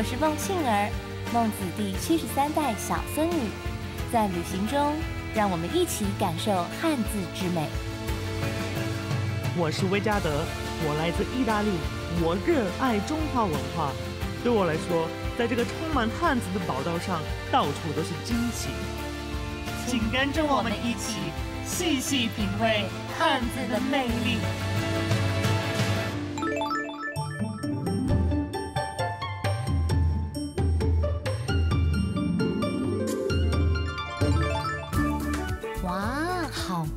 我是孟庆儿，孟子第73代小僧侣。在旅行中，让我们一起感受汉字之美。我是威加德，我来自意大利，我热爱中华文化。对我来说，在这个充满汉字的宝岛上，到处都是惊喜。请跟着我们一起细细品味汉字的魅力。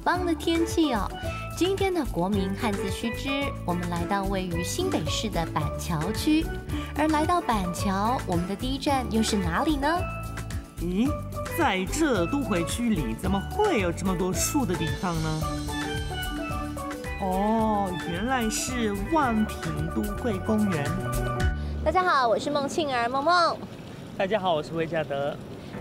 棒的天气哦！今天的国民汉字须知，我们来到位于新北市的板桥区。而来到板桥，我们的第一站又是哪里呢？咦，在这都会区里，怎么会有这么多树的地方呢？哦，原来是万平都会公园。大家好，我是孟庆儿，梦梦。大家好，我是魏嘉德。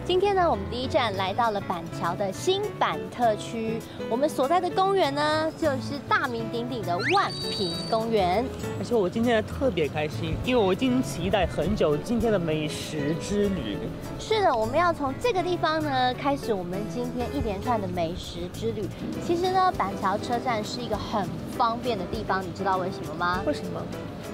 今天呢，我们第一站来到了板桥的新板特区。我们所在的公园呢，就是大名鼎鼎的万平公园。而且我今天特别开心，因为我已经期待很久今天的美食之旅。是的，我们要从这个地方呢开始我们今天一连串的美食之旅。其实呢，板桥车站是一个很方便的地方，你知道为什么吗？为什么？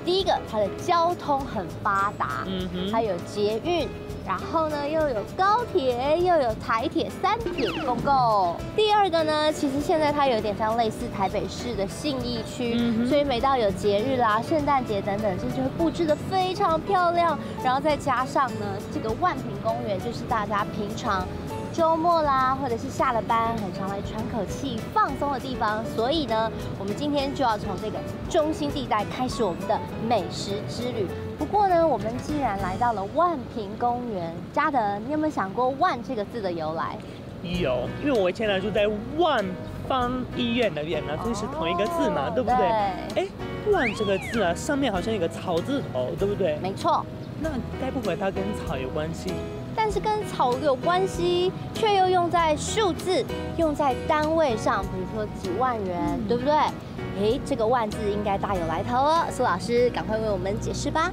第一个，它的交通很发达，还有捷运。 然后呢，又有高铁，又有台铁3点共构。第二个呢，其实现在它有点像类似台北市的信义区，所以每到有节日啦、圣诞节等等，这就会布置得非常漂亮。然后再加上呢，这个万平公园就是大家平常周末啦，或者是下了班很常来喘口气、放松的地方。所以呢，我们今天就要从这个中心地带开始我们的美食之旅。 不过呢，我们既然来到了万平公园，嘉德，你有没有想过“万”这个字的由来？有，因为我以前呢住在万方医院那边呢，所以是同一个字嘛，对不对？哎，“万”这个字啊，上面好像有个草字头，对不对？没错。那该不会它跟草有关系？但是跟草有关系，却又用在数字、用在单位上，比如说几万元，对不对？哎，这个“万”字应该大有来头哦，苏老师，赶快为我们解释吧。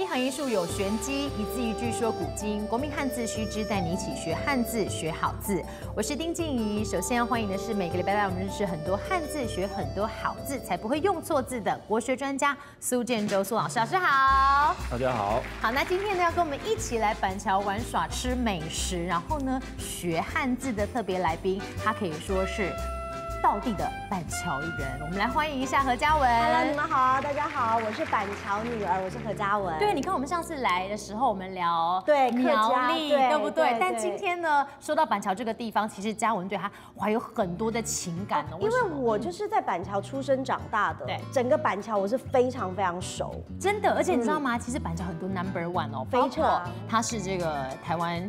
一行一竖有玄机，一字一句说古今。国民汉字须知，带你一起学汉字，学好字。我是丁静怡。首先要欢迎的是每个礼拜我们认识很多汉字，学很多好字，才不会用错字的国学专家苏建州苏老师。老师好，大家好。好，那今天呢要跟我们一起来板桥玩耍、吃美食，然后呢学汉字的特别来宾，他可以说是。 道地的板桥人，我们来欢迎一下何嘉文。Hello， 你们好，大家好，我是板桥女儿，我是何嘉文。对，你看我们上次来的时候，我们聊对苗栗，对不对？但今天呢，说到板桥这个地方，其实嘉文对他怀有很多的情感哦。因为我就是在板桥出生长大的，对，整个板桥我是非常非常熟，真的。而且你知道吗？其实板桥很多 No.1 哦，非常，它是这个台湾。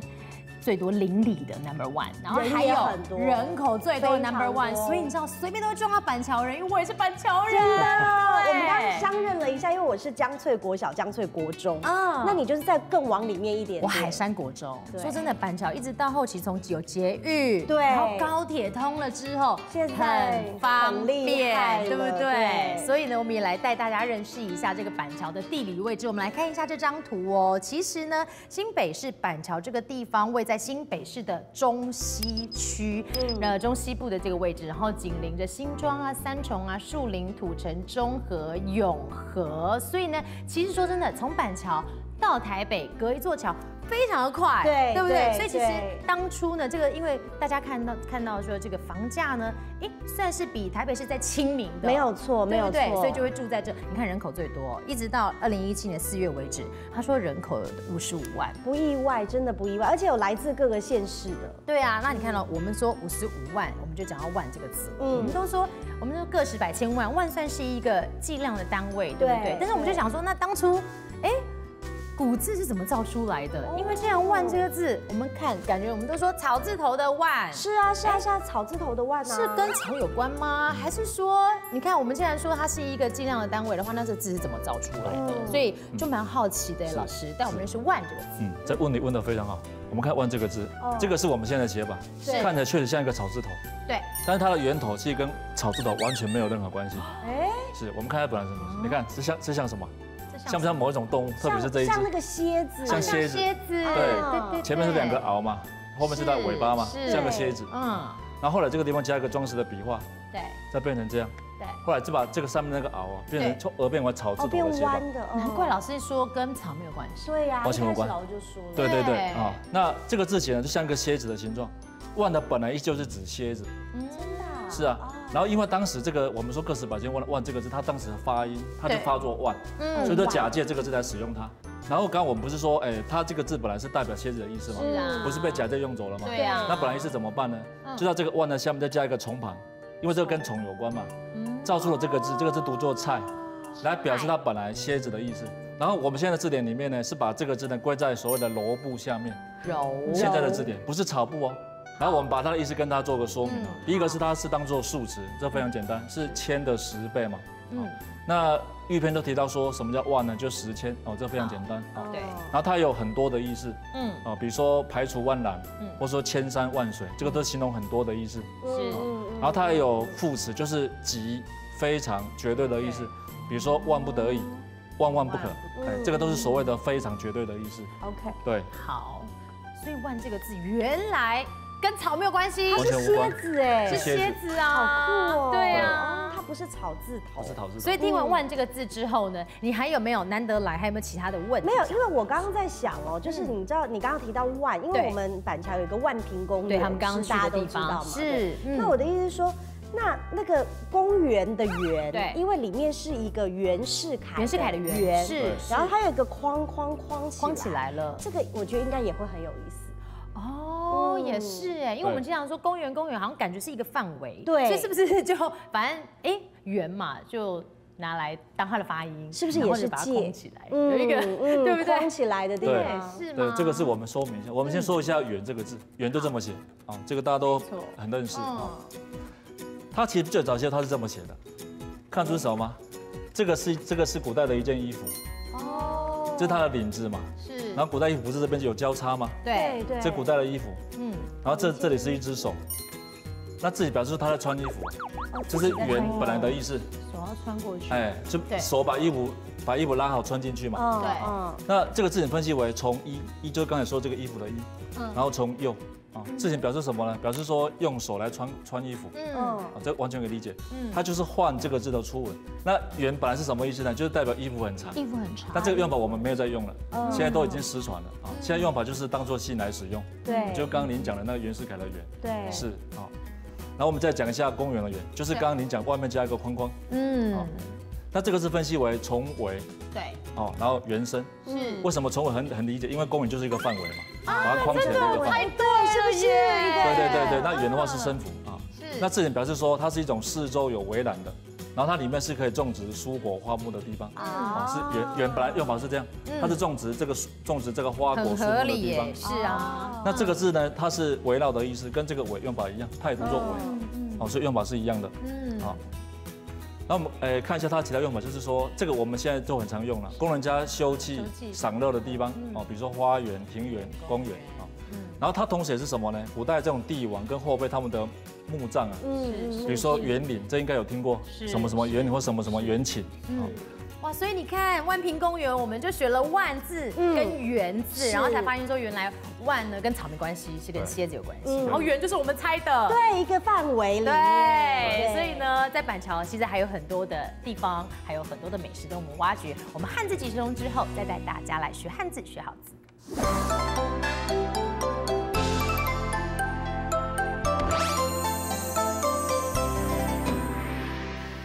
最多邻里的 No.1， 然后还有人口最多的 No.1， 所以你知道随便都会撞到板桥人，因为我也是板桥人。我们刚刚相认了一下，因为我是江翠国小、江翠国中啊，那你就是再更往里面一点。我海山国中。说真的，板桥一直到后期从有捷运，对，然后高铁通了之后，现在很方便，对不对？所以呢，我们也来带大家认识一下这个板桥的地理位置。我们来看一下这张图哦。其实呢，新北市板桥这个地方位在 新北市的中西区，中西部的这个位置，然后紧邻着新庄啊、三重啊、树林、土城、中和、永和，所以呢，其实说真的，从板桥到台北隔一座桥。 非常的快，对，对不对？所以其实当初呢，这个因为大家看到说这个房价呢，哎，算是比台北市在亲民的，没有错，没有错，所以就会住在这。你看人口最多，一直到2017年4月为止，他说人口55万，不意外，真的不意外，而且有来自各个县市的。对啊，那你看到我们说55万，我们就讲到万这个词，我们都说我们说个十百千万，万算是一个计量的单位，对不对？但是我们就想说，那当初，哎。 古字是怎么造出来的？因为既然“万”这个字，我们看感觉我们都说草字头的“万”，是啊是啊是啊，草字头的“万”啊，是跟草有关吗？还是说，你看我们既然说它是一个计量的单位的话，那这字是怎么造出来的？所以就蛮好奇的，老师带我们认识“万”这个字。这问题问得非常好。我们看“万”这个字，这个是我们现在写法，看起来确实像一个草字头，对，但是它的源头其实跟草字头完全没有任何关系。哎，是我们看它本来是什么？你看这像什么？像不像某一种动物？特别是这一只，像那个蝎子，像蝎子，对，前面是两个螯嘛，后面是它尾巴嘛，像个蝎子。嗯。然后后来这个地方加一个装饰的笔画，对，再变成这样。 后来就把这个上面那个螯啊，变成从鹅变为草字头的写法。难怪老师说跟草没有关系。对呀，完全没有关系。老师就说了。对对对啊，那这个字形呢，就像一个蝎子的形状。万它本来就是指蝎子。嗯，真的。是啊，然后因为当时这个我们说个十百千万万这个字，它当时发音，它就发作万，所以就假借这个字来使用它。然后刚刚我们不是说，哎，它这个字本来是代表蝎子的意思嘛，不是被假借用走了吗？对呀。那本来意思怎么办呢？就在这个万的下面再加一个虫旁，因为这个跟虫有关嘛。 造出了这个字，这个字读作“菜”，来表示它本来蝎子的意思。然后我们现在的字典里面呢，是把这个字呢归在所谓的“柔部”下面。柔。现在的字典不是草部哦。然后我们把它的意思跟它做个说明。第一个是它是当做数值，这非常简单，是千的10倍嘛。嗯。那玉篇都提到说什么叫万呢？就10千哦，这非常简单啊。对。然后它有很多的意思。嗯。啊，比如说排除万难，或者说千山万水，这个都形容很多的意思。是。 然后它还有副词，就是极、非常、绝对的意思，比如说万不得已、万万不可，哎，这个都是所谓的非常绝对的意思。OK， 对，好，所以“万”这个字原来跟草没有关系，它是蝎子哎，是蝎子啊，好酷哦，对啊，它不是草字头，是草字头。所以听完“万”这个字之后呢，你还有没有难得来，还有没有其他的问题？没有，因为我刚刚在想哦，就是你知道你刚刚提到“万”，因为我们板桥有一个万平公园，对他们刚刚去的地方，是。那我的意思是说。 那个公园的园，对，因为里面是一个袁世凯，袁世凯的袁是，然后它有一个框起来了，这个我觉得应该也会很有意思。哦，也是哎，因为我们经常说公园好像感觉是一个范围，对，所以是不是就反正哎圆嘛就。 拿来当它的发音，是不是也是借起来？有一个对不对？框起来的地方，是吗？对，这个是我们说明一下。我们先说一下“圆”这个字，“圆”就这么写啊，这个大家都很认识啊。它其实最早期它是这么写的，看出什么吗？这个是古代的一件衣服，哦，这是它的领子嘛。是。然后古代衣服不是这边有交叉吗？对对。这古代的衣服，嗯。然后这里是一只手，那自己表示他在穿衣服，这是“圆”本来的意思。 手要穿过去，哎，就手把衣服拉好穿进去嘛。对，那这个字形分析为从衣，衣就是刚才说这个衣服的衣，然后从右啊，字形表示什么呢？表示说用手来穿衣服。嗯，这完全可以理解。嗯，它就是换这个字的初文。那原本来是什么意思呢？就是代表衣服很长。衣服很长。但这个用法我们没有在用了，现在都已经失传了啊。现在用法就是当做姓来使用。对，就刚刚您讲的那个袁世凯的袁。对，是啊。 然后我们再讲一下公园的园，就是刚刚您讲外面加一个框框，嗯，好，那这个是分析为重围，对，哦，然后原生，是，为什么重围很理解？因为公园就是一个范围嘛，把它框起来的一个范围，是不是？对，那园的话是深幅啊，是，那这点表示说它是一种四周有围栏的，然后它里面是可以种植蔬果花木的地方，啊，是园本来用法是这样，它是种植这个花果树木的地方，是啊。 那这个字呢，它是围绕的意思，跟这个“围”用法一样，它也读作“围”，哦，所以用法是一样的。嗯，好。那我们看一下它其他用法，就是说这个我们现在都很常用了，供人家休憩、赏乐的地方哦，比如说花园、庭园、公园啊。然后它同时也是什么呢？古代这种帝王跟后辈他们的墓葬啊，比如说园林，这应该有听过什么什么园林或什么什么园寝。 哇，所以你看万平公园，我们就学了“万”字跟“园”字，然后才发现说原来“万”呢跟草没关系，是跟蝎子有关系。然后“园”就是我们猜的，对，一个范围里面。对，所以呢，在板桥其实还有很多的地方，还有很多的美食等我们挖掘。我们汉字集中之后，再带大家来学汉字，学好字。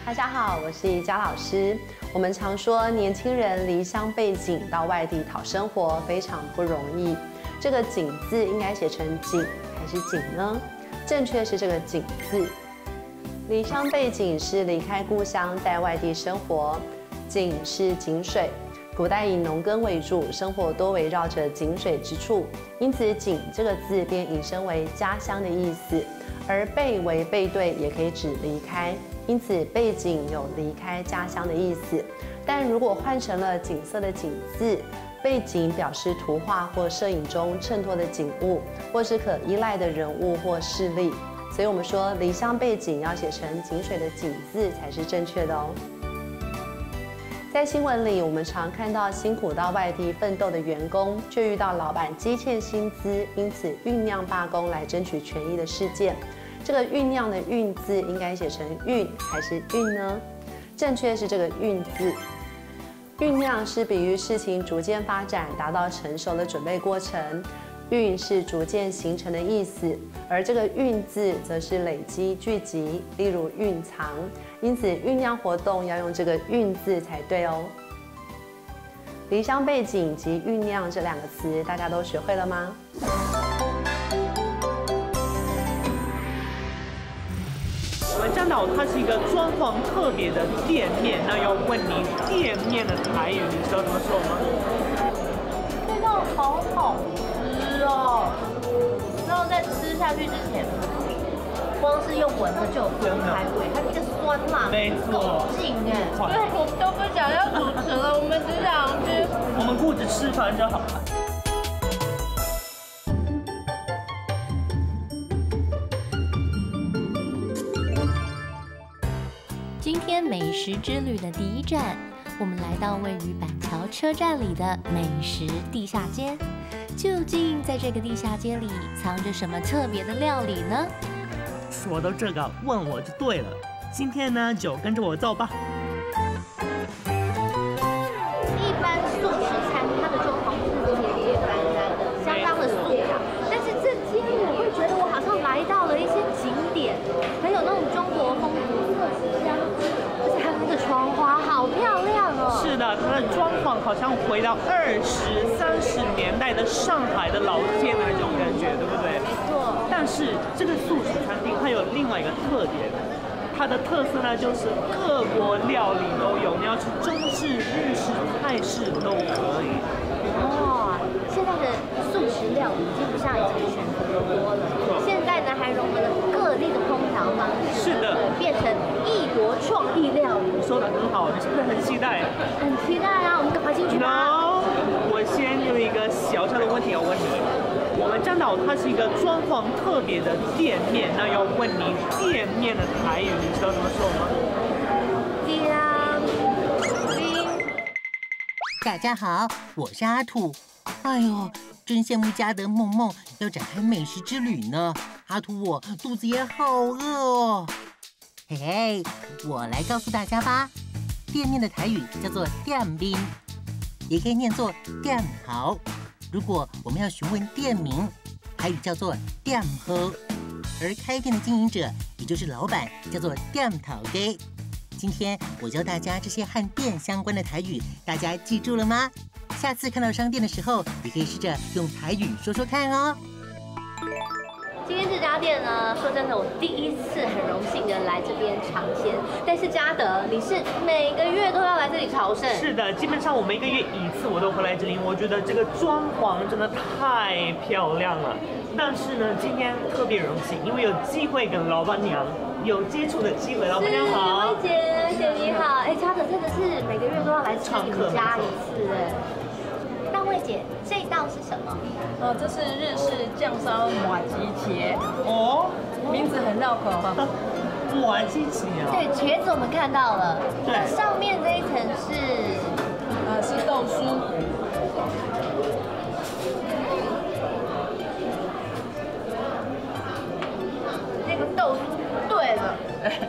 大家好，我是宜家老师。 我们常说，年轻人离乡背井到外地讨生活非常不容易。这个“井”字应该写成“井”还是“井”呢？正确是这个“井”字。离乡背井是离开故乡，在外地生活。井是井水，古代以农耕为主，生活多围绕着井水之处，因此“井”这个字便引申为家乡的意思。而“背”为背对，也可以指离开。 因此，背井有离开家乡的意思，但如果换成了景色的“景”字，背景表示图画或摄影中衬托的景物，或是可依赖的人物或事例。所以，我们说离乡背井要写成井水的“井”字才是正确的哦。在新闻里，我们常看到辛苦到外地奋斗的员工，却遇到老板积欠薪资，因此酝酿罢工来争取权益的事件。这个酝酿的“酝”字应该写成“运”还是“运”呢？正确是这个“运”字。 酝酿是比喻事情逐渐发展，达到成熟的准备过程；运是逐渐形成的意思，而这个“运”字则是累积、聚集，例如蕴藏。因此，酝酿活动要用这个“运”字才对哦。离乡背井及酝酿这两个词，大家都学会了吗？ 江岛它是一个装潢特别的店面，那要问你店面的台语，你知道怎么说吗？味道好好吃哦！然后在吃下去之前，光是用闻它就有分开味，它那个酸辣够劲哎！对，我们都不想要主持了，我们只想去，我们顾着吃饭就好了。 今天美食之旅的第一站，我们来到位于板桥车站里的美食地下街。究竟在这个地下街里藏着什么特别的料理呢？说到这个，问我就对了。今天呢，就跟着我走吧。一般素食餐它的装潢是简简单单的，相当的素雅。但是这间我会觉得我好像来到了一些景点，还有那种中国风特色。 窗花好漂亮哦！是的，它的装潢好像回到20、30年代的上海的老街那种感觉，对不对？没错。但是这个素食餐厅它有另外一个特点，它的特色呢就是各国料理都有，你要吃中式、日式、泰式都可以。哇，现在的素食料理已经不像以前选择的多了，现在呢还融合了各地的烹调方式，是的，变成异国创意料理。 说的很好，你是不是很期待？很期待啊！我们赶快进去吧。No， 我先有一个小小的问题要问你。我们江岛它是一个装潢特别的店面，那要问你店面的台语，你知道怎么说吗？大家好，我是阿土。哎呦，真羡慕家德梦梦要展开美食之旅呢。阿土，我肚子也好饿哦。 嘿嘿， 我来告诉大家吧。店面的台语叫做“店兵”，也可以念作“店豪”。如果我们要询问店名，台语叫做“店喝”，而开店的经营者，也就是老板，叫做“店讨给”。今天我教大家这些和店相关的台语，大家记住了吗？下次看到商店的时候，也可以试着用台语说说看哦。 今天这家店呢，说真的，我第一次很荣幸的来这边尝鲜。但是嘉德，你是每个月都要来这里朝圣？是的，基本上我每个月1次我都会来这里。我觉得这个装潢真的太漂亮了。但是呢，今天特别荣幸，因为有机会跟老板娘有接触的机会。老板娘好，薇姐，薇姐你好。哎，嘉德真的是每个月都要来常客家一次哎。 慧姐，这一道是什么？这是日式酱烧麻吉茄。哦，名字很绕口。麻吉茄啊。对，茄子我们看到了。对。上面这一层是，是豆酥。那个豆酥对了。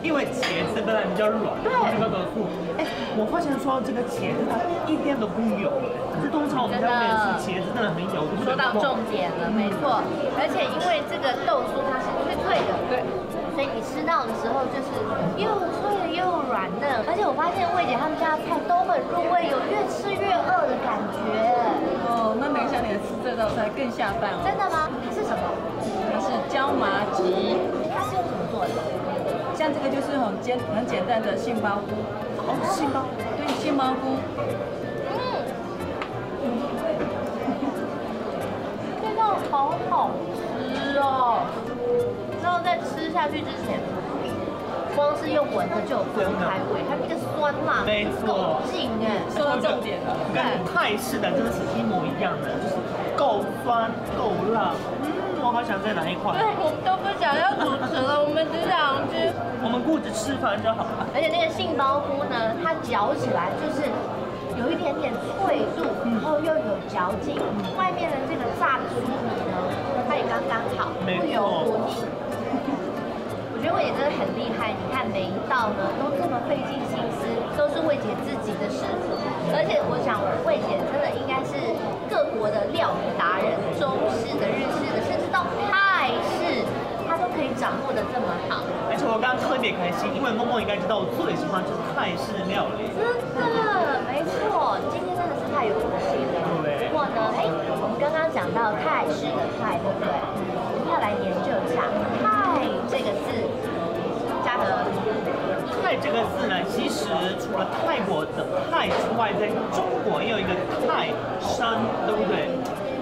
因为茄子本来比较软，那个豆酥。哎，我发现说这个茄子它一点都不油。 这通常我们在外面吃茄子真的很油。说到重点了，没错。而且因为这个豆酥它是脆脆的，对，所以你吃到的时候就是又脆又软嫩。而且我发现魏姐他们家的菜都很入味，有越吃越饿的感觉。哦，那等一下你吃这道菜更下饭哦。真的吗？是什么？它是椒麻吉。它是用什么做的？像这个就是很简单的杏鲍菇。哦，杏鲍菇。对，杏鲍菇。 好好吃哦！然后在吃下去之前，光是用闻它就有分开味，它那个酸辣够劲哎！说到重点了，跟泰式的真的是一模一样的，就是够酸够辣。嗯，我好想再来一块。对，我们都不想要主持了，我们只想去。我们顾着吃饭就好了。而且那个杏鲍菇呢，它嚼起来就是有一点点脆度，然后又有嚼劲。外面的这个炸的酥皮呢，它也刚刚好，不油不腻。我觉得魏姐真的很厉害，你看每一道呢都这么费尽心思，都是魏姐自己的师傅。而且我想，魏姐真的应该是各国的料理达人，中式的、日式的，甚至到泰式，她都可以掌握的这么好。而且我刚刚特别开心，因为默默应该知道我最喜欢就是泰式料理。真的，没错，今天真的是太有福气了。不过呢，我们刚刚讲到泰式的泰，对不对？我们要来研究一下泰这个字。 泰这个字呢，其实除了泰国的泰之外，在中国也有一个泰山，对不对？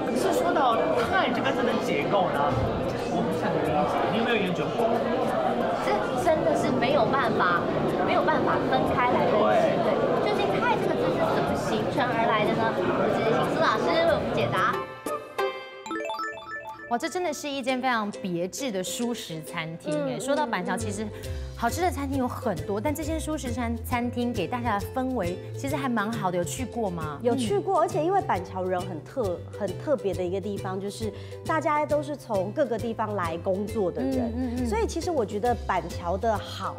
可是说到泰这个字的结构呢，我不太理解，你有没有研究过？这真的是没有办法分开来分析。对，究竟泰这个字是怎么形成而来的呢？我们直接请苏老师为我们解答。 哇，这真的是一间非常别致的蔬食餐厅哎。说到板桥，其实好吃的餐厅有很多，但这间蔬食餐厅给大家的氛围其实还蛮好的。有去过吗？有去过，而且因为板桥人很特别的一个地方，就是大家都是从各个地方来工作的人，所以其实我觉得板桥的好。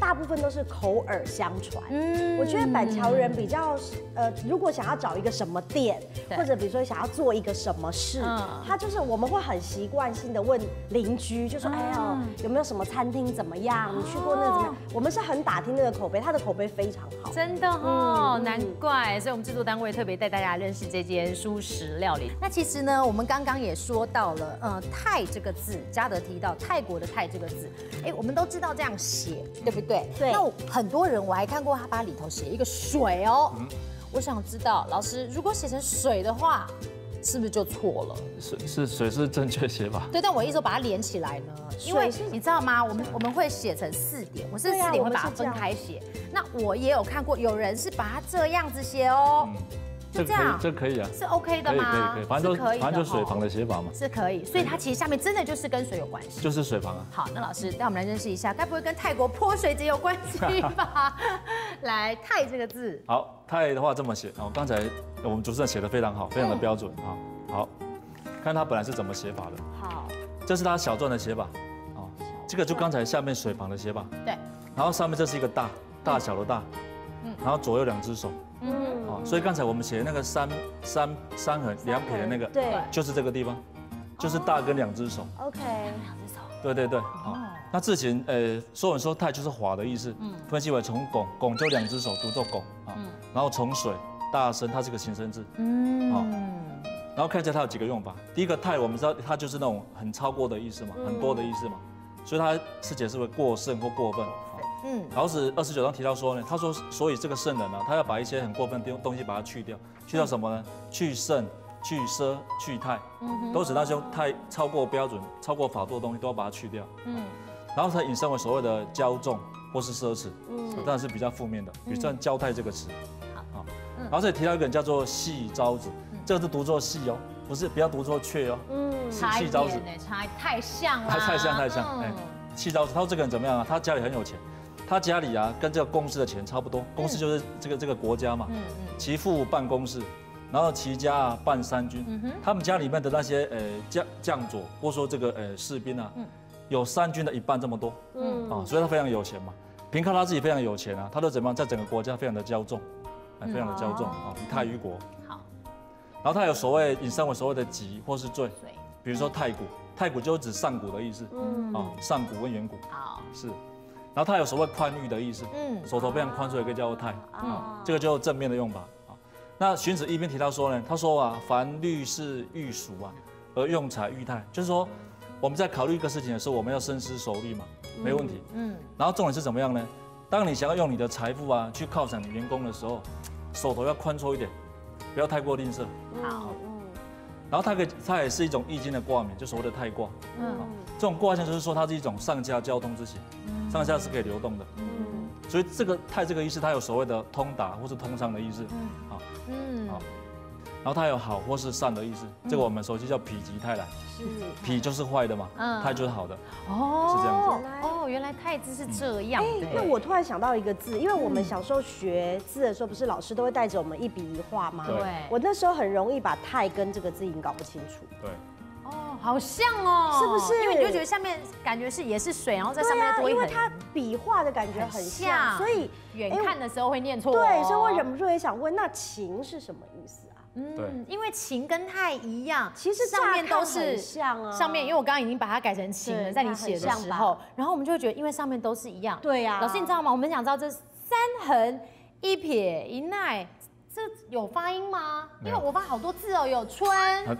大部分都是口耳相传。我觉得板桥人比较，如果想要找一个什么店，或者比如说想要做一个什么事，他就是我们会很习惯性的问邻居，就说哎呦有没有什么餐厅怎么样？你去过那怎么样？我们是很打听那个口碑，他的口碑非常好。真的哦，难怪。所以我们制作单位特别带大家认识这间蔬食料理。那其实呢，我们刚刚也说到了，泰这个字，嘉德提到泰国的泰这个字，哎，我们都知道这样写，对不对？ 对，那很多人我还看过他把里头写一个水哦，我想知道老师如果写成水的话，是不是就错了？水是正确写法。对，但我一直把它连起来呢，因为你知道吗？我们会写成4点，我是4点会把它分开写。那我也有看过有人是把它这样子写哦，就这样，这可以啊，是 OK 的吗？可以，反正就水旁的写法嘛，是可以。所以它其实下面真的就是跟水有关系，就是水旁啊。好，那老师带我们来认识一下，该不会跟泰国泼水节有关系吧？来，泰这个字，好，泰的话这么写哦。刚才我们主持人写的非常好，非常的标准啊。好，看它本来是怎么写法的。好，这是它小篆的写法哦。这个就刚才下面水旁的写法。对。然后上面这是一个大，大小的大。然后左右2只手。 所以刚才我们写的那个三横两撇的那个，对，就是这个地方，就是大跟2只手。OK， 2只手。对对对，好。那字形，说我们说泰就是滑的意思，分析为从拱，拱就2只手，读作拱啊。然后从水大声，它是个形声字，好。然后看一下它有几个用法。第一个泰，我们知道它就是那种很超过的意思嘛，很多的意思嘛，所以它是解释为过剩或过分。 老子29章提到说呢，他说，所以这个圣人啊，他要把一些很过分的东西把它去掉，去掉什么呢？去圣、去奢、去泰，都指那些太超过标准、超过法度的东西都要把它去掉。然后才引申为所谓的骄纵或是奢侈，当然是比较负面的，比较骄泰这个词。好，然后这里提到一个人叫做细招子，这个是读作细哦，不是不要读作却哦。细招子，太像了，太像。哎，细招子，他说这个人怎么样啊？他家里很有钱。 他家里啊，跟这个公司的钱差不多，公司就是这个国家嘛。其父办公室，然后其家啊办3军。他们家里面的那些将佐，或说这个士兵啊，有3军的1半这么多。啊，所以他非常有钱嘛。凭靠他自己非常有钱啊，他都怎么样，在整个国家非常的骄纵，非常的骄纵啊，以泰于国。好。然后他有所谓引申为所谓的疾或是罪，比如说太谷，太谷就是指上古的意思。啊，上古跟远古。好。是。 然后它有所谓宽裕的意思，手头非常宽，所以可以叫做泰啊，这个就正面的用法啊。那荀子一边提到说呢，他说啊，凡虑事欲俗啊，而用财欲泰，就是说我们在考虑一个事情的时候，我们要深思熟虑嘛，没问题。然后重点是怎么样呢？当你想要用你的财富啊去犒赏你员工的时候，手头要宽绰一点，不要太过吝啬。好。然后它也是一种易经的卦名，就所谓的泰卦。这种卦象就是说它是一种上下交通之行。 上下是可以流动的，所以这个泰这个意思，它有所谓的通达或是通商的意思，好，然后它有好或是善的意思，这个我们熟悉叫否极泰来，是否就是坏的嘛，泰就是好的，哦，是这样子。哦，原来泰字是这样。哎，那我突然想到一个字，因为我们小时候学字的时候，不是老师都会带着我们一笔一画吗？对。我那时候很容易把泰跟这个字音搞不清楚。对。 哦，好像哦，是不是？因为你就觉得下面感觉是也是水，然后在上面多一横，因为它笔画的感觉很像，所以远看的时候会念错。对，所以我忍不住也想问，那情是什么意思啊？嗯，因为情跟泰一样，其实上面都是像啊。上面因为我刚刚已经把它改成情了，在你写的时候，然后我们就会觉得，因为上面都是一样。对呀。老师，你知道吗？我们想知道这三横一撇一捺。 这有发音吗？因为我发好多字哦，有春，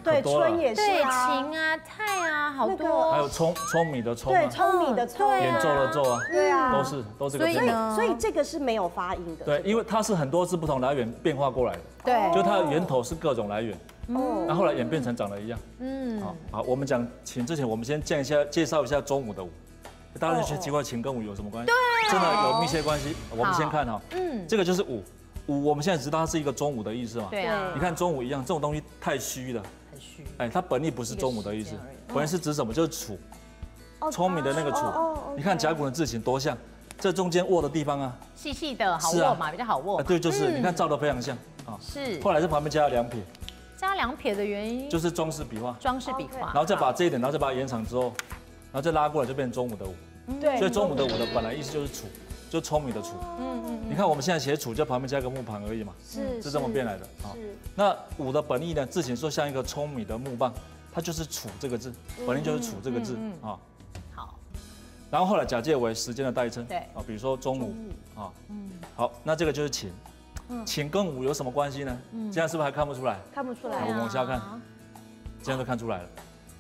对，春也是啊，情啊，泰啊，好多，还有聪米的聪，对，聪米的聪，演奏的奏啊，对啊，都是个字。所以这个是没有发音的。对，因为它是很多是不同来源变化过来的，对，就它的源头是各种来源，嗯，然后后来演变成长得一样，嗯，好，我们讲情之前，我们先介绍一下中午的舞。 大家就觉得奇怪，情跟舞有什么关系？对，真的有密切关系。我们先看哈，嗯，这个就是舞。 舞我们现在知道它是一个中午的意思嘛？对啊。你看中午一样，这种东西太虚了，很虚。哎，它本意不是中午的意思，本意是指什么？就是楚，聪明的那个楚。你看甲骨的字形多像，这中间握的地方啊，细细的，好握嘛，比较好握。对，就是你看照得非常像啊。是。后来是旁边加了两撇，加两撇的原因就是装饰笔画，装饰笔画。然后再把这一点，然后再把它延长之后，然后再拉过来就变成中午的午。对。所以中午的午的本来意思就是楚，就聪明的楚。嗯。 你看我们现在写楚，就旁边加个木旁而已嘛，是这么变来的啊。那五的本意呢，字形说像一个聪明的木棒，它就是楚这个字，本意就是楚这个字啊。好，然后后来假借为时间的代称，对啊，比如说中午啊，嗯，好，那这个就是情，情跟午有什么关系呢？嗯，这样是不是还看不出来？看不出来。我们往下看，这样就看出来了。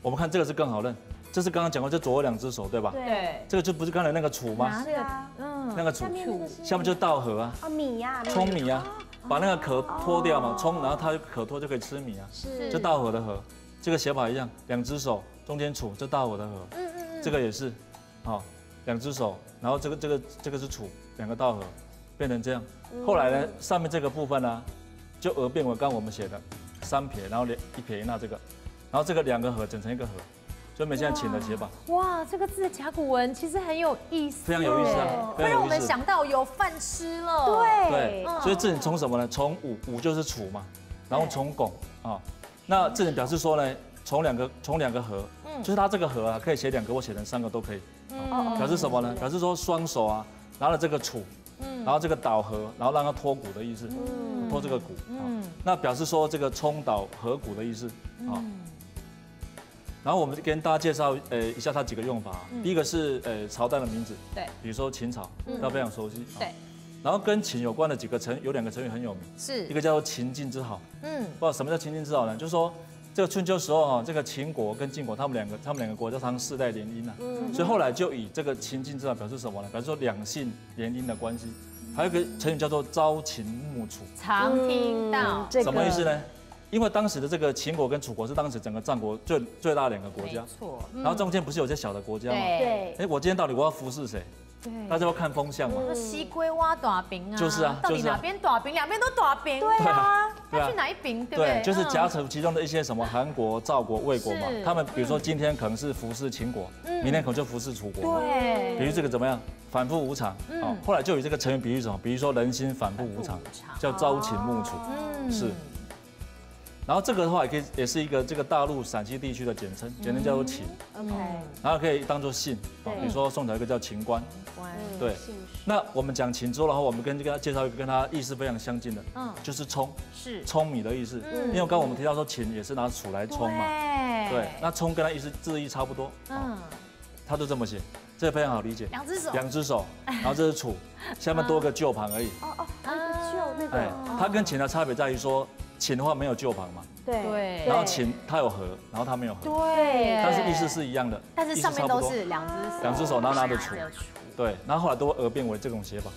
我们看这个是更好认，这是刚刚讲过，这左右两只手对吧？对，这个就不是刚才那个楚吗？ 那个楚，下面就稻禾啊，米呀，葱米啊，把那个壳脱掉嘛，葱，然后它壳脱就可以吃米啊，是，就稻禾的禾，这个写法一样，两只手中间楚，这稻禾的禾，这个也是，好，两只手，然后这个是楚，两个稻禾，变成这样。后来呢，上面这个部分呢，就而变为刚我们写的三撇，然后一撇一捺这个，然后这个两个禾整成一个禾。 所以我们现在请的写法，哇，这个字的甲骨文其实很有意思，非常有意思啊，会让我们想到有饭吃了。对，所以这从什么呢？从午，午就是楚嘛，然后从拱啊，那这里表示说呢，从两个合，就是它这个合啊，可以写两个或写成三个都可以。表示什么呢？表示说双手啊拿了这个楚，然后这个导合，然后让它脱骨的意思，脱这个骨啊，那表示说这个冲导合骨的意思啊。 然后我们跟大家介绍一下它几个用法。第一个是朝代的名字，对，比如说秦朝，大家非常熟悉。对。然后跟秦有关的几个成有两个成语很有名，是一个叫做秦晋之好。嗯。不知道什么叫秦晋之好呢？就是说这个春秋时候哈，这个秦国跟晋国他们两个国家常世代联姻啊，所以后来就以这个秦晋之好表示什么呢？表示说两性联姻的关系。还有一个成语叫做朝秦暮楚，常听到。什么意思呢？ 因为当时的这个秦国跟楚国是当时整个战国最大的两个国家，没错。然后中间不是有些小的国家吗？对。哎，我今天到底我要服侍谁？对。大家要看风向嘛。那西归挖短饼啊。就是啊。到底哪边短饼？两边都短饼。对啊。要去哪一饼？对不对？就是夹扯其中的一些什么韩国、赵国、魏国嘛。他们比如说今天可能是服侍秦国，明天可能就服侍楚国。对。比如这个怎么样？反复无常。嗯。后来就以这个成语比喻什么？比如说人心反复无常，叫朝秦暮楚。嗯。是。 然后这个的话也可以，也是一个这个大陆陕西地区的简称，简称叫做秦。OK。然后可以当做姓，比如说宋朝一个叫秦观。对。那我们讲秦之后的话，我们跟大家介绍一个跟它意思非常相近的，就是葱，是葱米的意思。因为刚刚我们提到说秦也是拿楚来葱嘛。对。那葱跟它字义差不多。嗯。它就这么写，这非常好理解。两只手。两只手，然后这是楚，下面多个臼旁而已。哦哦，臼那个。它跟秦的差别在于说。 秦的话没有臼旁嘛，对，然后秦它有禾，然后它没有禾，对，但是意思是一样的，但是上面都是两只手，然后拿着锄，对，然后后来都会变为这种写法，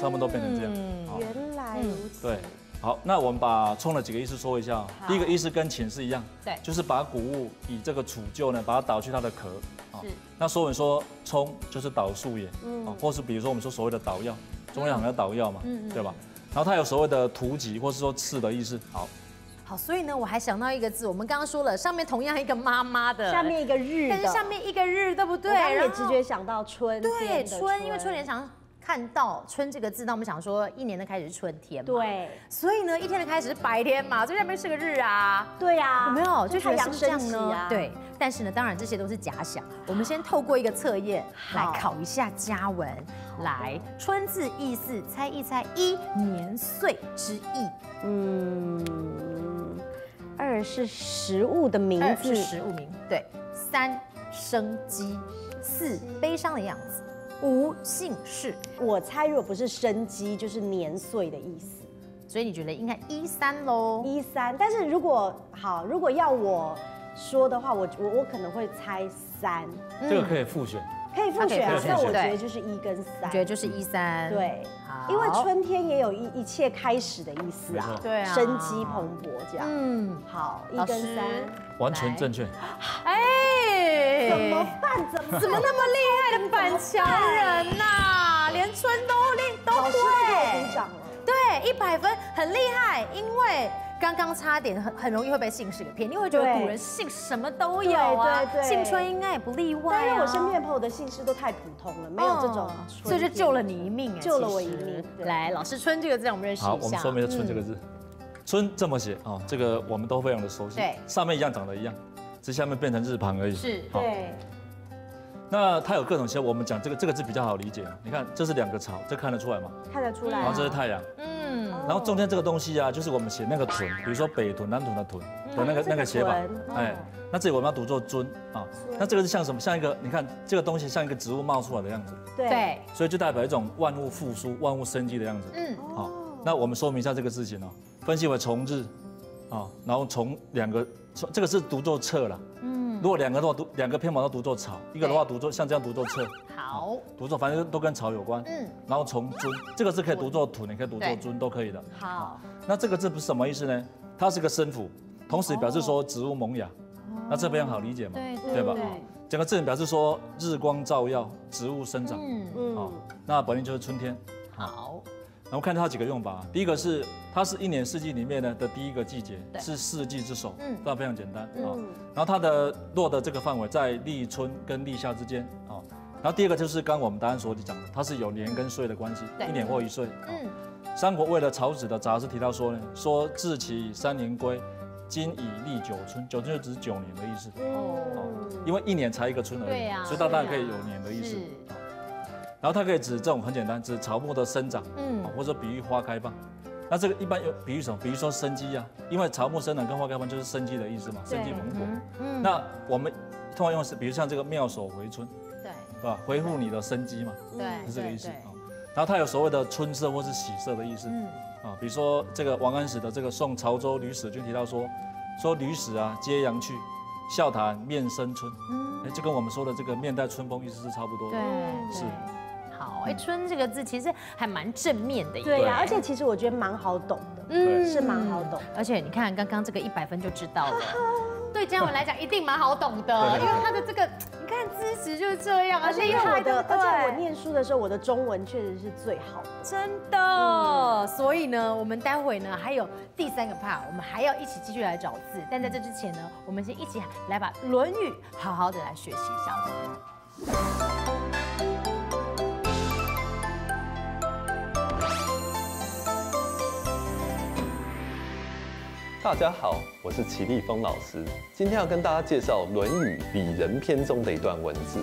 差不多变成这样。原来如此。对，好，那我们把冲的几个意思说一下。第一个意思跟秦是一样，对，就是把谷物以这个楚臼呢，把它捣去它的壳。是。那所以我们说葱就是捣树也，或是比如说我们说所谓的捣药，中药行叫捣药嘛，对吧？ 然后它有所谓的“图籍”或是说“刺”的意思，好，好，所以呢，我还想到一个字，我们刚刚说了，上面同样一个妈妈的，下面一个日，但是上面一个日，对不对？我也直觉想到春，对，春，因为春联常看到春这个字，那我们想说一年的开始是春天嘛，对，所以呢，一天的开始是白天嘛，所以那边是个日啊，对呀，有没有？就太阳升起啊，对。但是呢，当然这些都是假想，我们先透过一个测验来考一下家文，来春字意思，猜一猜一年岁之意，二是食物的名字，二是食物名，对。三生机，四悲伤的样子。无姓氏，我猜如果不是生机，就是年岁的意思，所以你觉得应该13喽？13，但是如果好，如果要我说的话，我可能会猜3，这个可以复选，可以复选啊，但我觉得就是1跟3，觉得就是13，对，因为春天也有一切开始的意思啊，对啊，生机蓬勃这样，好，1跟3，完全正确，哎，怎么办？怎么那么厉害？板桥人呐，连春都会，对，100分很厉害，因为刚刚差点很容易会被姓氏给骗，你会觉得古人姓什么都有啊，姓春应该也不例外。但是我身边的朋友的姓氏都太普通了，没有这种，所以就救了你一命，救了我一命。来，老师，春这个字我们认识一下。好，我们说明了春这个字，春这么写啊，这个我们都非常的熟悉，对，上面一样长得一样，这下面变成日旁而已。是，对。那它有各种形，我们讲这个字比较好理解。你看，这是2个草，这看得出来吗？看得出来。然后这是太阳，然后中间这个东西啊，就是我们写那个屯，比如说北屯、南屯的屯的那个写法，哎，那这里我们要读作尊啊。那这个是像什么？像一个，你看这个东西像一个植物冒出来的样子，对，所以就代表一种万物复苏、万物生机的样子。好，那我们说明一下这个事情哦，分析为从日，啊，然后从2个，这个是读作彻了。如果2个的话，2个偏旁都读作草，一个的话读作像这样读作侧，好，读作反正都跟草有关。然后从尊，这个字可以读作土，你可以读作尊都可以的。好，那这个字不是什么意思呢？它是个生符，同时表示说植物萌芽，那这非常好理解嘛，对吧？整个字表示说日光照耀，植物生长。好，那本意就是春天。好，然后看它几个用法，第一个是它是一年四季里面呢的第一个季节，是四季之首，那非常简单啊。然后它的落的这个范围在立春跟立夏之间啊。然后第二个就是刚我们答案所讲的，它是有年跟岁的关系，1年或1岁。三国为了曹子的杂志提到说呢，说自其3年归，今已历9春，9春就指9年的意思哦，因为1年才1个春而已，所以它当然可以有年的意思。然后它可以指这种很简单，指草木的生长，或者比喻花开放。那这个一般有比喻什么？比喻说生机啊，因为草木生长跟花开放就是生机的意思嘛，生机蓬勃。那我们通常用是，比如像这个妙手回春，对吧？恢复你的生机嘛，对，是这个意思啊。然后它有所谓的春色或是喜色的意思，啊，比如说这个王安石的这个《送潮州吕史君》提到说吕史啊，揭阳去，笑谈面生春，哎，就跟我们说的这个面带春风意思是差不多的，是。好，哎，春这个字其实还蛮正面的，对呀，而且其实我觉得蛮好懂的，是蛮好懂。而且你看刚刚这个100分就知道了，对家文来讲一定蛮好懂的，因为他的这个你看知识就是这样，而且而且我念书的时候我的中文确实是最好的，真的。所以呢，我们待会呢还有第3个 part， 我们还要一起继续来找字，但在这之前呢，我们先一起来把《论语》好好的来学习一下。大家好，我是齐立峰老师，今天要跟大家介绍《论语·里仁篇》中的一段文字。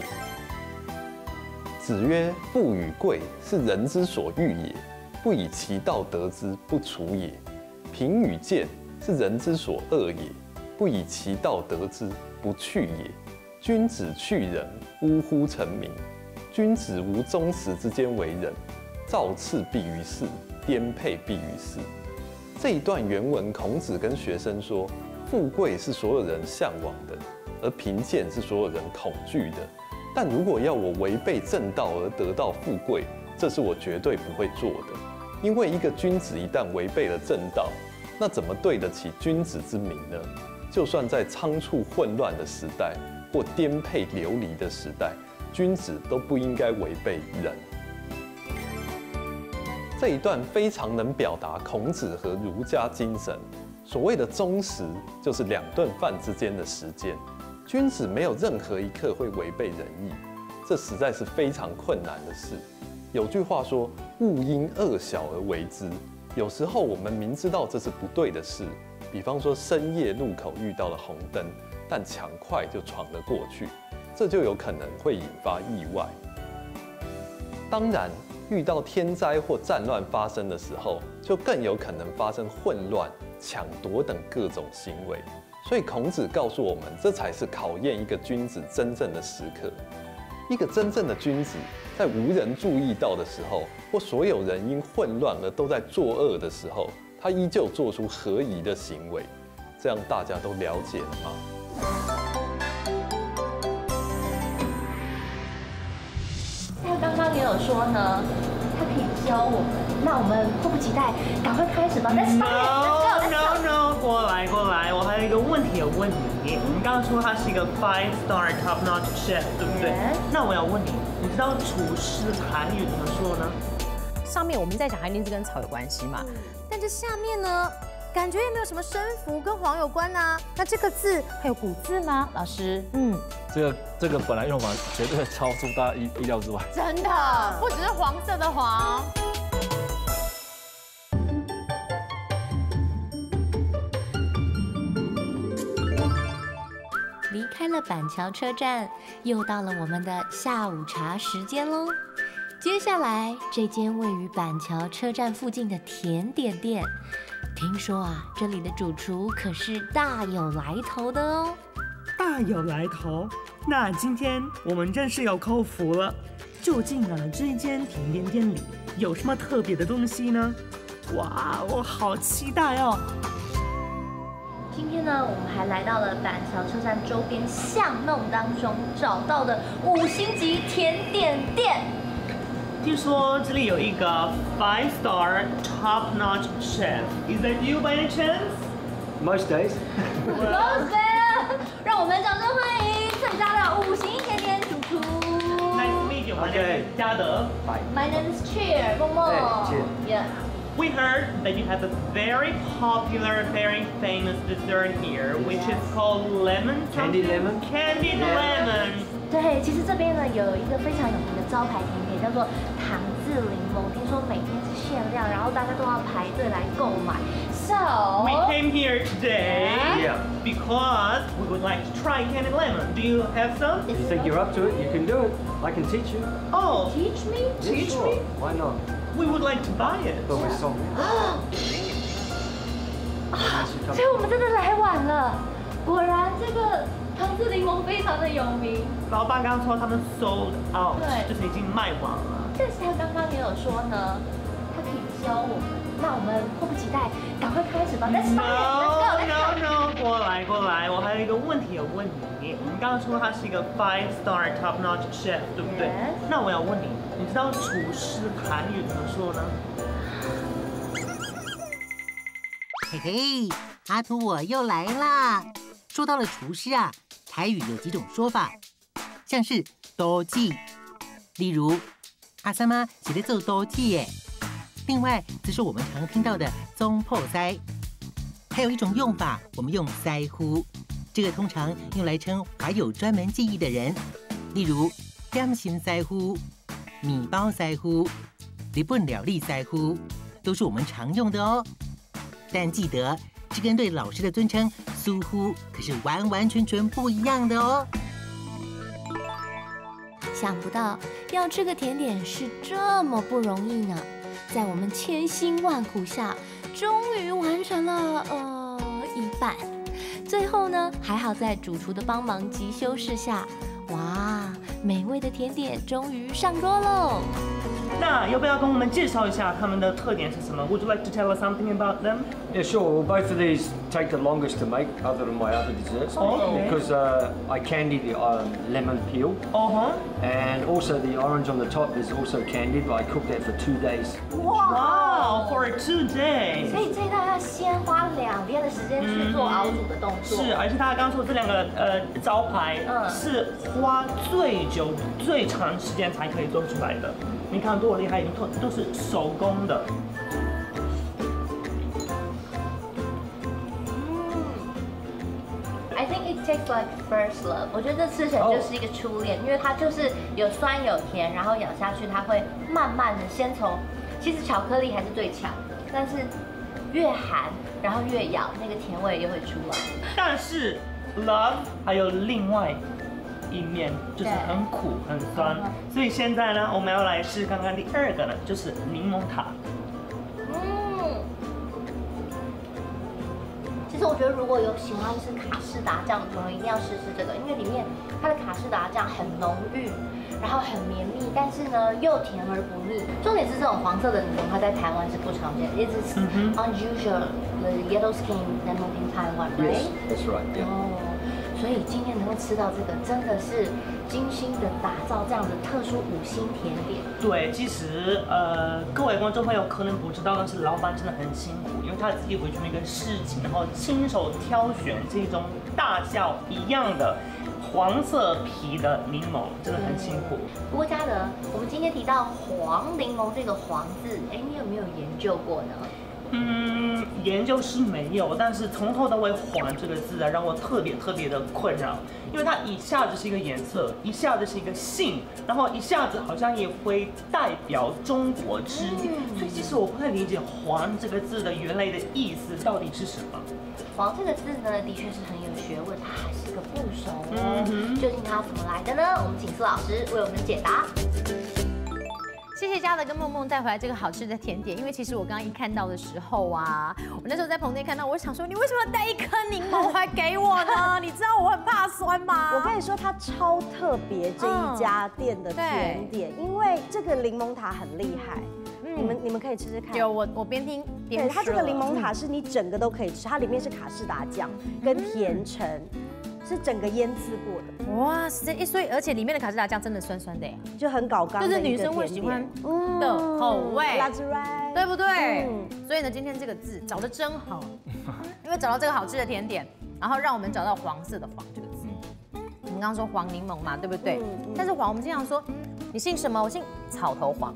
子曰：“富与贵，是人之所欲也；不以其道得之，不处也。贫与贱，是人之所恶也；不以其道得之，不去也。君子去仁，呜呼成名。君子无忠实之间为仁，造次必于事，颠沛必于事。”这一段原文，孔子跟学生说：“富贵是所有人向往的，而贫贱是所有人恐惧的。但如果要我违背正道而得到富贵，这是我绝对不会做的。因为一个君子一旦违背了正道，那怎么对得起君子之名呢？就算在仓促混乱的时代，或颠沛流离的时代，君子都不应该违背仁。”这一段非常能表达孔子和儒家精神，所谓的中时，就是2顿饭之间的时间。君子没有任何一刻会违背仁义，这实在是非常困难的事。有句话说：“勿因恶小而为之。”有时候我们明知道这是不对的事，比方说深夜路口遇到了红灯，但抢快就闯了过去，这就有可能会引发意外。当然，遇到天灾或战乱发生的时候，就更有可能发生混乱、抢夺等各种行为。 所以孔子告诉我们，这才是考验一个君子真正的时刻。一个真正的君子，在无人注意到的时候，或所有人因混乱而都在作恶的时候，他依旧做出合宜的行为。这样大家都了解了吗？那刚刚也有说呢，他可以教我们，那我们迫不及待，赶快开始吧！No， 过来，我还有一个问题要问你。我们刚刚说他是一个 5-star top-notch chef， 对不对？ Yeah. 那我要问你，你知道厨师韩语怎么说呢？上面我们在讲一定是跟草有关系嘛，但这下面呢，感觉也没有什么生符跟黄有关啊。那这个字还有古字吗？老师，这个本来用法绝对超出大家意料之外，真的，不只是黄色的黄。 离开了板桥车站，又到了我们的下午茶时间喽。接下来，这间位于板桥车站附近的甜点店，听说啊，这里的主厨可是大有来头的哦。大有来头？那今天我们真是有口福了。究竟啊，这一间甜点店里有什么特别的东西呢？哇，我好期待哦！ 今天呢，我们还来到了板桥车站周边巷弄当中找到的5星级甜点店。听说这里有一个 5-star top-notch chef， is that you by any chance? Most days. Most days. 让我们掌声欢迎自家的5星甜点主厨。Nice to meet you. My name is 嘉德。My name is Cheer. 梦梦。Yeah. We heard that you have a very popular, very famous dessert here, which is called lemon candy lemon. Candy lemon. 对，其实这边呢有一个非常有名的招牌甜点，叫做糖渍柠檬。听说每天是限量，然后大家都要排队来购买。So we came here today because we would like to try candy lemon. Do you have some? If you think you're up to it, you can do it. I can teach you. Oh, teach me? Teach me? Why not? We would like to buy it. But we're sold out. 啊！所以我们真的来晚了。果然这个糖渍柠檬非常的有名。老爸刚刚说他们 sold out， 对，就是已经卖完了。但是他刚刚也有说呢，他可以教我们。那我们迫不及待，赶快开始吧。Let's go! No. 过来，我还有一个问题要问你。我们刚刚说他是一个 5-star top-notch chef， 对不对？ Yes. 那我要问你。 你知道厨师韩语怎么说呢？嘿嘿，阿图我又来啦！说到了厨师啊，台语有几种说法，像是多记，例如阿三妈写的做多记耶。另外，这是我们常听到的中破塞，还有一种用法，我们用塞呼，这个通常用来称怀有专门技艺的人，例如点心塞呼。 米包塞乎、日本料理塞乎，都是我们常用的哦。但记得，这跟对老师的尊称苏乎可是完全不一样的哦。想不到要这个甜点是这么不容易呢，在我们千辛万苦下，终于完成了一半。最后呢，还好在主厨的帮忙及修饰下，哇！ 美味的甜点终于上桌喽！那要不要跟我们介绍一下它们的特点是什么 ？Would you like to tell us something about them? Yeah, sure. Well, both of these take the longest to make, other than my other desserts, because I candy the lemon peel, and also the orange on the top is also candied, but I cook that for 2 days. Wow, for 2 days. 所以这道要先花2天的时间去做熬煮的动作。是，而且他刚说这2个招牌是花最 最长时间才可以做出来的，你看多厉害，都是手工的。like first love。我觉得这吃起来就是一个初恋，因为它就是有酸有甜，然后咬下去它会慢慢的先从，其实巧克力还是最强的，但是越含然后越咬，那个甜味又会出来。但是 love 还有另外一面，就是很苦很酸，所以现在呢，我们要来试看看第二个呢，就是柠檬塔。 其实我觉得，如果有喜欢吃卡士达酱的朋友，一定要试试这个，因为里面它的卡士达酱很浓郁，然后很绵密，但是呢又甜而不腻。重点是这种黄色的柠檬，它在台湾是不常见 ，it's unusual the yellow skin lemon in Taiwan, right? Yes, that's right. 哦，所以今天能够吃到这个，真的是精心的打造这样的特殊五星甜点。对，其实各位观众朋友可能不知道，但是老板真的很辛苦。 因为他自己回去那个事情，然后亲手挑选这种大小一样的黄色皮的柠檬，真的很辛苦。不过嘉德，我们今天提到黄柠檬这个“黄”字，哎，你有没有研究过呢？嗯，研究是没有，但是从头到尾“黄”这个字啊，让我特别的困扰，因为它一下子是一个颜色，一下子是一个姓，然后一下子好像也会代表中国之力。所以其实我不太理解“黄”这个字的原来的意思到底是什么。“黄”这个字呢，的确是很有学问，它还是个部首哦。究竟它怎么来的呢？我们请苏老师为我们解答。 谢谢嘉德跟梦梦带回来这个好吃的甜点，因为其实我刚刚一看到的时候啊，我那时候在棚内看到，我想说你为什么要带一颗柠檬来给我呢？你知道我很怕酸吗？我跟你说，它超特别这一家店的甜点，因为这个柠檬塔很厉害。 你们可以吃吃看。有我边听边吃。对，它这个柠檬塔是你整个都可以吃，它里面是卡士达酱跟甜橙，是整个腌制过的。哇塞！所以而且里面的卡士达酱真的酸酸的，就很搞刚，就是女生会喜欢的口味，对不对？所以呢，今天这个字找得真好，因为找到这个好吃的甜点，然后让我们找到黄色的“黄”这个字。我们刚刚说黄柠檬嘛，对不对？但是黄，我们经常说你姓什么？我姓草头黄。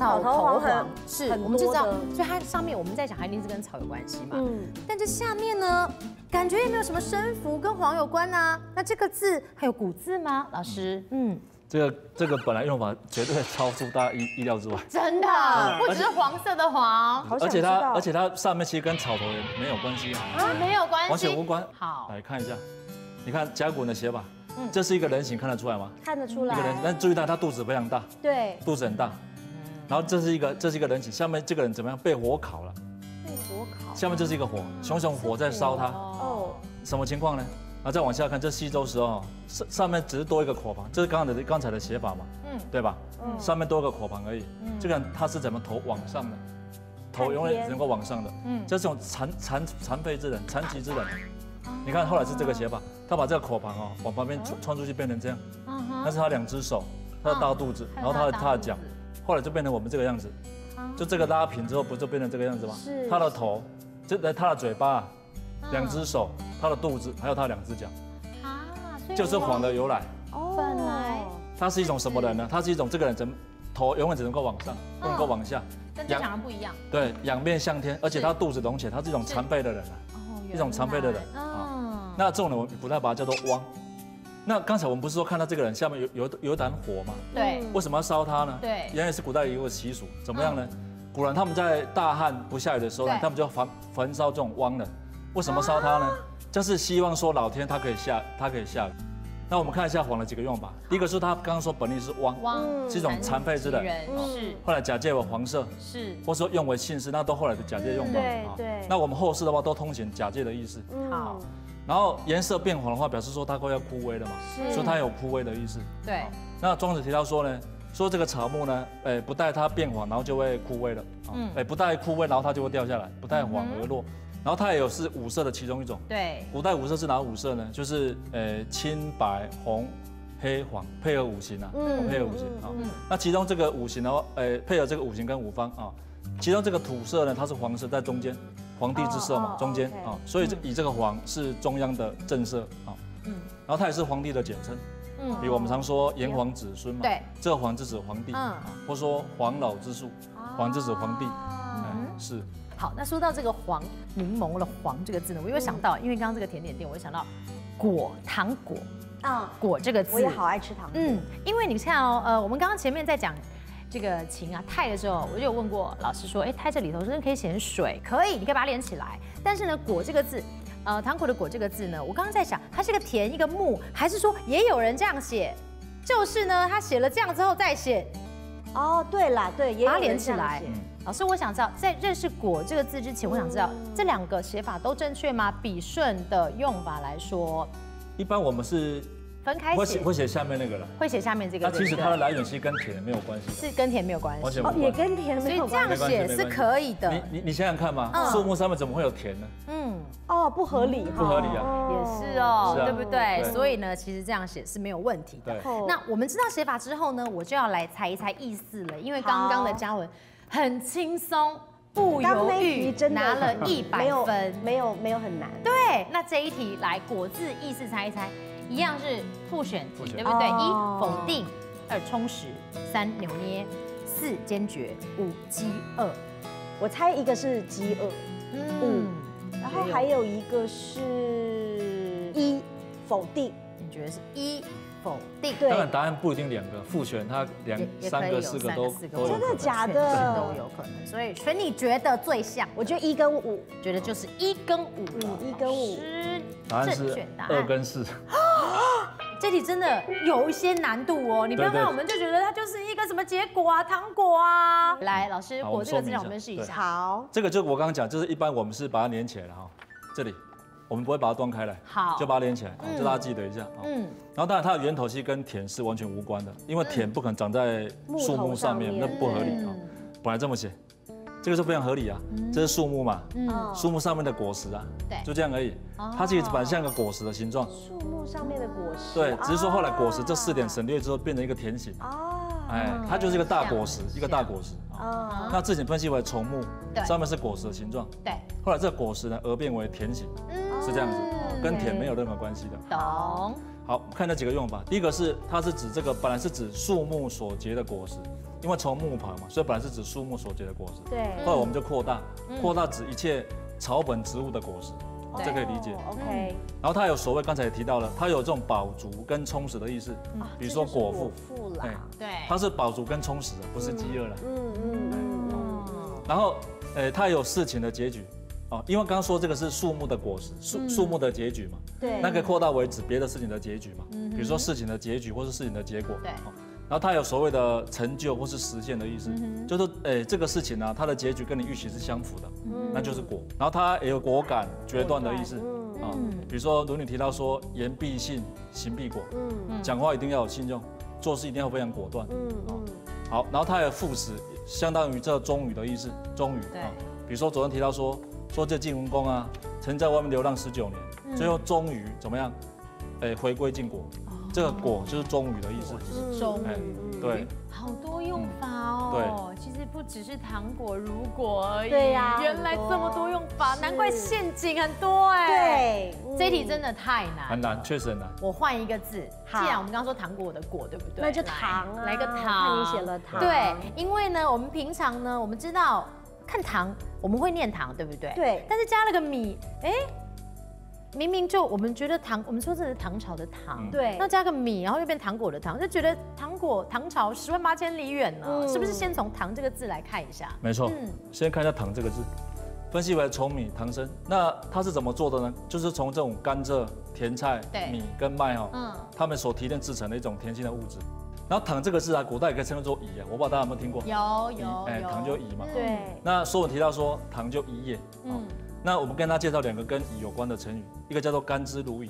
草头黄是，我们知道，所以它上面我们在讲，它一定是跟草有关系嘛。但这下面呢，感觉也没有什么生符跟黄有关啊。那这个字还有古字吗？老师，这个本来用法绝对超出大家意料之外。真的，不只是黄色的黄，而且它上面其实跟草头也没有关系啊，没有关系，完全无关。好，来看一下，你看甲骨文的写法，这是一个人形，看得出来吗？看得出来。一个人，但注意到它肚子非常大，对，肚子很大。 然后这是一个人形，下面这个人怎么样？被火烤了，被火烤。下面这是一个火，熊熊火在烧它。哦，什么情况呢？然后再往下看，这西周时候，上面只是多一个口旁，这是刚才的写法嘛，对吧？上面多一个口旁而已。这个人他是怎么头往上的？头永远能够往上的。这种残废之人，残疾之人。你看后来是这个写法，他把这个口旁哦往旁边穿出去变成这样，那是他两只手，他的大肚子，然后他的脚。 后来就变成我们这个样子，就这个拉平之后，不就变成这个样子吗？是。他的头，他的嘴巴，两只手，他的肚子，还有他两只脚，就是“黄”的由来。哦。本来。它是一种什么人呢？它是一种这个人头永远只能够往上，不能够往下。跟正常人不一样。对，仰面向天，而且他肚子隆起，他是一种残废的人啊，一种残废的人啊。那这种人我们不太把它叫做“汪”。 那刚才我们不是说看到这个人下面有一盏火吗？对，为什么要烧它呢？对，原来是古代有个习俗，怎么样呢？古人他们在大旱不下雨的时候呢，他们就焚烧这种汪人。为什么烧它呢？就是希望说老天它可以下雨。那我们看一下“黄”的几个用法，第一个是他刚刚说本意是“汪”，是一种残废之人，是。后来假借为黄色，是，或者说用为姓氏，那都后来的假借用法啊。对。那我们后世的话都通行假借的意思。好。 然后颜色变黄的话，表示说它快要枯萎了嘛，所以它有枯萎的意思。对。那庄子提到说呢，说这个草木呢，不待它变黄，然后就会枯萎了。不待枯萎，然后它就会掉下来，不待黄而落。然后它也有是五色的其中一种。对。古代五色是哪五色呢？就是青、白、红、黑、黄，配合五行啊，配合五行啊。那其中这个五行的话，配合这个五行跟五方啊，其中这个土色呢，它是黄色在中间。 皇帝之色嘛，中间啊，所以以这个“黄”是中央的正色啊，然后它也是皇帝的简称，比如我们常说炎黄子孙嘛，对，这个“黄”之指皇帝啊，或说黄老之术，黄之指皇帝，是。好，那说到这个“黄”，柠檬的“黄”这个字呢，我又想到，因为刚刚这个甜点店，我又想到果糖果啊，果这个字，我也好爱吃糖果。嗯，因为你看哦，我们刚刚前面在讲这个芹啊泰的时候，我就有问过老师说，哎，泰这里头真的可以显水，可以，你可以把它连起来。但是呢，果这个字，糖果的果这个字呢，我刚刚在想，它是个田一个木，还是说也有人这样写？就是呢，他写了这样之后再写。哦，对啦，对，也有人这样写。把它连起来。 老师，我想知道，在认识“果”这个字之前，我想知道这两个写法都正确吗？笔顺的用法来说，一般我们是分开写，会写下面那个了，会写下面这个。那其实它的来源是跟田没有关系，是跟田没有关系，哦，也跟田没有关系，所以这样写是可以的。你想想看嘛，树木上面怎么会有田呢？嗯，哦，不合理，不合理啊，也是哦，对不对？所以呢，其实这样写是没有问题的。那我们知道写法之后呢，我就要来猜一猜意思了，因为刚刚的嘉文。 很轻松，不犹豫，拿了100分，没有很难。对，那这一题来果字意思猜一猜，一样是复选题，对不对？一否定，二充实，三扭捏，四坚决，五饥饿。我猜一个是饥饿，嗯，然后还有一个是一否定，你觉得是一？ 否定，当然答案不一定两个，复选它3个、4个都真的假的都有可能，所以选你觉得最像，我觉得1跟5，觉得就是1跟5，1跟5，答案是2跟4。这题真的有一些难度哦，你不要看我们就觉得它就是一个什么结果啊，糖果啊。来，老师，果这个字让我们试一下。好，这个就我刚刚讲，就是一般我们是把它连起来了哈，这里。 我们不会把它端开来，好，就把它连起来，就大家记得一下。嗯，然后当然它的源头其实跟田是完全无关的，因为田不可能长在树木上面，那不合理啊。本来这么写，这个是非常合理啊，这是树木嘛，树木上面的果实啊，对，就这样而已。它其实本来像个果实的形状，树木上面的果实，对，只是说后来果实这4点省略之后变成一个田形。哦，哎，它就是一个大果实，一个大果实啊。那自己分析为丛木，上面是果实的形状，对，后来这果实呢而变为田形。 是这样子，跟田没有任何关系的。懂。好，看那几个用法。第一个是，它是指这个本来是指树木所结的果实，因为从木旁嘛，所以本来是指树木所结的果实。对。后来我们就扩大，扩大指一切草本植物的果实，这可以理解。OK。然后它有所谓，刚才也提到了，它有这种饱足跟充实的意思，比如说果腹。果腹啦。对。它是饱足跟充实的，不是饥饿了。然后，它有事情的结局。 哦，因为刚刚说这个是树木的果实，树木的结局嘛，对，那个扩大为指别的事情的结局嘛，比如说事情的结局或是事情的结果，对，然后它有所谓的成就或是实现的意思，就是这个事情呢，它的结局跟你预期是相符的，那就是果，然后它也有果敢、决断的意思，啊，比如说伦理提到说言必信，行必果，讲话一定要有信用，做事一定要非常果断，好，然后它有副词，相当于这终于的意思，终于啊，比如说昨天提到说。 说这晋文公啊，曾在外面流浪19年，最后终于怎么样？回归晋国，这个“果”就是终于的意思。就是终于。对。好多用法哦。对。其实不只是糖果、如果而已。对呀。原来这么多用法，难怪陷阱很多哎。对。这题真的太难。很难，确实很难。我换一个字，既然我们刚刚说糖果的“果”，对不对？那就糖啊。来个糖。看你写了糖。对，因为呢，我们平常呢，我们知道。 看糖，我们会念糖，对不对？对。但是加了个米，哎，明明就我们觉得糖，我们说这是唐朝的糖，对。那加个米，然后又变糖果的糖，就觉得糖果唐朝108000里远呢，是不是？先从“糖”这个字来看一下。没错，先看一下“糖”这个字，分析为从米唐生。那它是怎么做的呢？就是从这种甘蔗、甜菜、米跟麦哈，它们所提炼制成的一种甜性的物质。 然后“糖”这个字啊，古代也可以称作“饴”啊，我不知道大家有没有听过。有。哎，糖就饴嘛。对。那所以我提到说“糖就饴也”。嗯。那我们跟大家介绍2个跟“饴”有关的成语，一个叫做“甘之如饴”，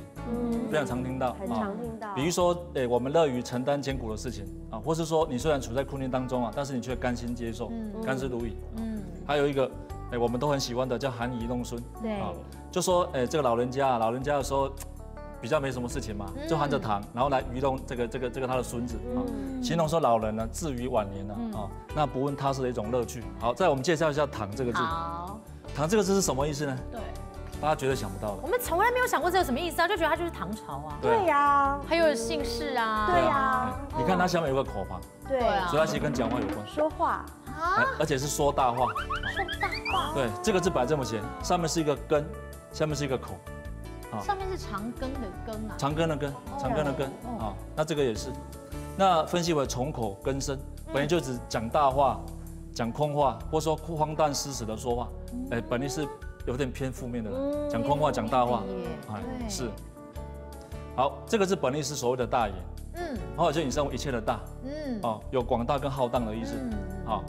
非常常听到。很常听到。比如说，我们乐于承担艰苦的事情啊，或是说你虽然处在困境当中啊，但是你却甘心接受，甘之如饴。嗯。还有一个，我们都很喜欢的叫“含饴弄孙”。对。就说，这个老人家，老人家的时候。 比较没什么事情嘛，就含着糖，然后来愚弄这个他的孙子啊，形容说老人呢至于晚年呢啊，那不问他是的一种乐趣。好，再我们介绍一下“糖”这个字。好，“糖”这个字是什么意思呢？对，大家绝对想不到了。我们从来没有想过这有什么意思啊，就觉得它就是唐朝啊。对呀，还有姓氏啊。对呀，你看它下面有个口旁，对，所以它其实跟讲话有关。说话啊，而且是说大话。说大话。对，这个字本来这么写，上面是一个根，下面是一个口。上面是长根的根啊，长根的根，长根的根啊。那这个也是，那分析为从口根生，本意就只讲大话、讲空话，或说荒诞失实的说话，哎，本意是有点偏负面的，讲空话、讲大话，哎，是。好，这个是本意是所谓的大言，嗯，好，就引申为一切的大，嗯，哦，有广大跟浩荡的意思，好。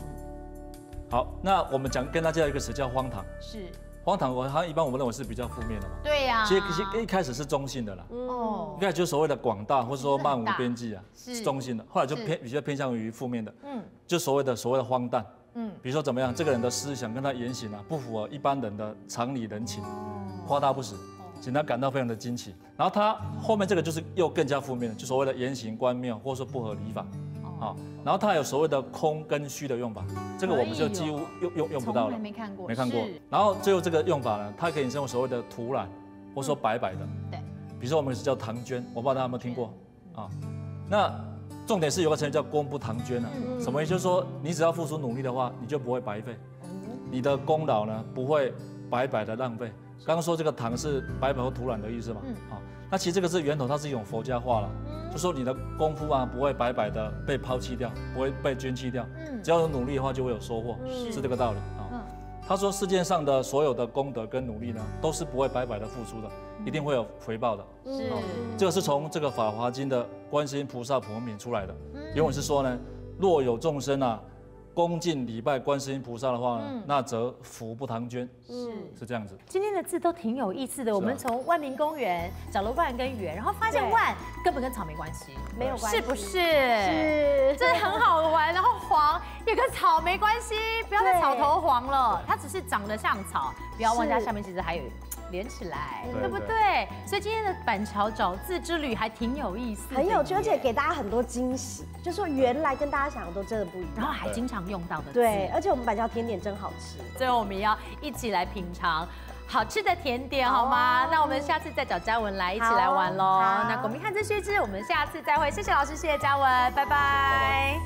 好，那我们跟大家一个词叫荒唐，是荒唐，我好像一般我们认为是比较负面的嘛。对呀，其实一开始是中性的啦，哦，一开始就所谓的广大或者说漫无边际啊，是中性的，后来就比较偏向于负面的，嗯，就所谓的荒诞，嗯，比如说怎么样，这个人的思想跟他言行啊不符合一般人的常理人情，夸大不实，使他感到非常的惊奇。然后他后面这个就是又更加负面的，就所谓的言行观谬或者说不合理法。 好，然后它有所谓的空跟虚的用法，这个我们就几乎用不到了，没看过，没看过。然后最后这个用法呢，它可以引申所谓的突然，或说白白的。对，比如说我们是叫唐娟，我不知道大家有没有听过啊？那重点是有个成语叫功不唐捐啊，什么意思？就是说你只要付出努力的话，你就不会白费，你的功劳呢不会白白的浪费。刚刚说这个唐是白白或突然的意思嘛？啊，那其实这个是源头，它是一种佛家话了。 就说你的功夫啊，不会白白的被抛弃掉，不会被捐弃掉。嗯，只要有努力的话，就会有收获，是这个道理啊。他说，世界上的所有的功德跟努力呢，都是不会白白的付出的，一定会有回报的。是，这个是从这个《法华经》的观世音菩萨普门品出来的。原文是说呢，若有众生啊，恭敬礼拜观世音菩萨的话呢，那则福不唐捐。是这样子。今天的字都挺有意思的，我们从万民公园找了万跟园，然后发现万。 根本跟草没关系，没有关系，是不是？是，这很好玩。然后黄也跟草没关系，不要再草头黄了，它只是长得像草。不要忘记它下面其实还有连起来，对不对？所以今天的板桥找字之旅还挺有意思，很有趣，而且给大家很多惊喜。就说原来跟大家想的都真的不一样，然后还经常用到的。对，而且我们板桥甜点真好吃，所以我们要一起来品尝。 好吃的甜点好吗？ 那我们下次再找嘉文来一起来玩喽。那国民汉字须知，我们下次再会。谢谢老师，谢谢嘉文，拜拜。